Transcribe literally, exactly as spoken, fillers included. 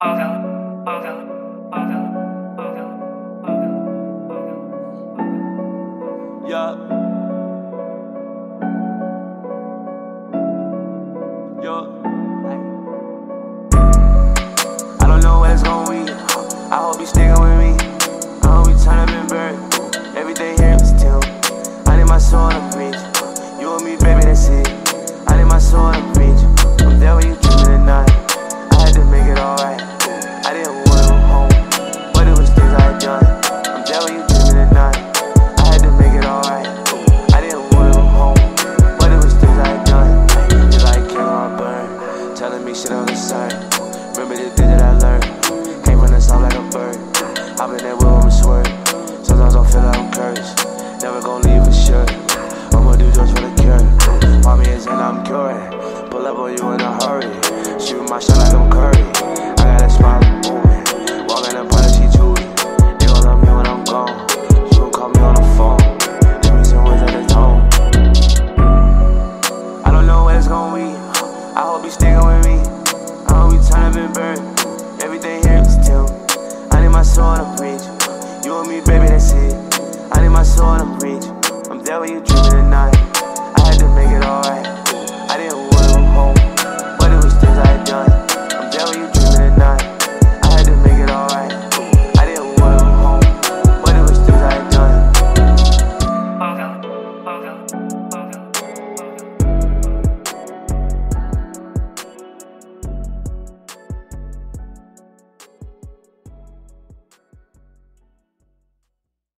Pagan, pagan, pagan, pagan, pagan, pagan. Yeah. Yo. I don't know where it's going. I hope you sticking with me. I hope you turn up and burn. Everything here is still. I need my soul to preach. You and me, baby, that's it. I need my soul to preach. I'm there when you dream tonight. I had to make it alright. I didn't want to home, but it was things I had done. I'm there when you dream me tonight. I had to make it alright. I didn't want to home, but it was things I had done. You're like candle on burn, telling me shit I'm concerned. Remember the things that I learned. Came from the south like a bird. I've been there with them swerve. Sometimes I feel like I'm cursed. Never gon' leave for sure. I'ma do drugs for the cure. Mommy is and I'm curing. Pull up on you in a hurry. Shoot my shot like I'm Curry. I got a smile moving. Walking up on her, she choosing. They gon' love me when I'm gone. She gon' call me on the phone. Give me some words at his home. I don't know where it's gon' be. I hope you sticking with me. I hope you turn up and burn. Everything here is still. I need my soul to preach. You and me, baby, that's it. I need my soul to preach. I'm there when you dream.